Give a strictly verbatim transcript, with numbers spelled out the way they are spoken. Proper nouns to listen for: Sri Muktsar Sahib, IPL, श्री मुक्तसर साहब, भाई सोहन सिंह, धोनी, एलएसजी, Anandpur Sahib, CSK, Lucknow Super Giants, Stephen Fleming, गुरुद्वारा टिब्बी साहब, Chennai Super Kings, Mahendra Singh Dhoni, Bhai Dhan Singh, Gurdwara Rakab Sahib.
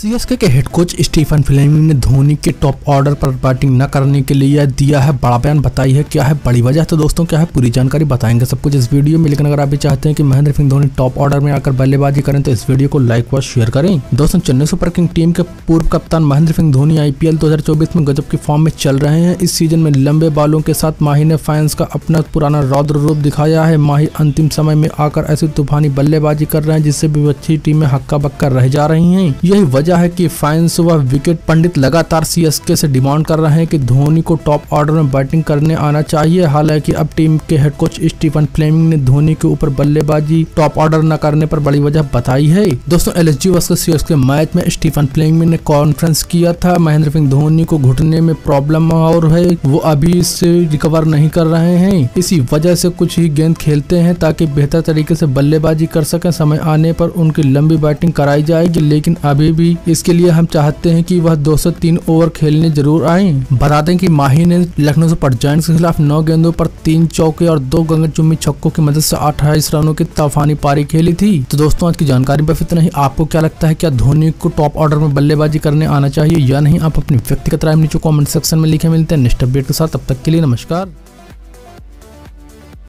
CSK के head coach Stephen Fleming ने धोनी के टॉप ऑर्डर पर बैटिंग न करने के लिए दिया है बड़ा बयान। बताई है क्या है बड़ी वजह, तो दोस्तों क्या है पूरी जानकारी बताएंगे सब कुछ इस वीडियो में। लेकिन अगर आप भी चाहते हैं कि महेंद्र सिंह धोनी टॉप ऑर्डर में आकर बल्लेबाजी करें तो इस वीडियो को लाइक व शेयर करें। दोस्तों चेन्नई सुपर किंग टीम के पूर्व कप्तान महेंद्र सिंह धोनी आईपीएल दो हजार चौबीस में गजब की फॉर्म में चल रहे हैं। इस सीजन में लंबे बालों के साथ माही ने फैंस का अपना पुराना रौद्र रूप दिखाया है। माही अंतिम समय में आकर ऐसी तूफानी बल्लेबाजी कर रहे हैं जिससे विपक्षी टीमें हक्का बक्का रह जा रही है। यही वजह है कि फैंस व विकेट पंडित लगातार सीएसके से डिमांड कर रहे हैं कि धोनी को टॉप ऑर्डर में बैटिंग करने आना चाहिए। हालांकि अब टीम के हेड कोच स्टीफन फ्लेमिंग ने धोनी के ऊपर बल्लेबाजी टॉप ऑर्डर न करने पर बड़ी वजह बताई है। दोस्तों एलएसजी वर्सेस सीएसके मैच में स्टीफन फ्लेमिंग ने कॉन्फ्रेंस किया था। महेंद्र सिंह धोनी को घुटने में प्रॉब्लम और है, वो अभी इससे रिकवर नहीं कर रहे हैं। इसी वजह से कुछ ही गेंद खेलते हैं ताकि बेहतर तरीके से बल्लेबाजी कर सके। समय आने पर उनकी लंबी बैटिंग कराई जाएगी, लेकिन अभी भी इसके लिए हम चाहते हैं कि वह दो सौ तीन ओवर खेलने जरूर आए। बता दें कि माही ने लखनऊ सुपर जायंट्स के खिलाफ नौ गेंदों पर तीन चौके और दो गगनचुंबी छक्कों की मदद से अट्ठाईस रनों की तूफानी पारी खेली थी। तो दोस्तों आज की जानकारी में इतना ही। आपको क्या लगता है, क्या धोनी को टॉप ऑर्डर में बल्लेबाजी करने आना चाहिए या नहीं? आप अपनी व्यक्तिगत राय नीचे कॉमेंट सेक्शन में लिखे। मिलते हैं नेक्स्ट अपडेट के साथ, तब तक के लिए नमस्कार।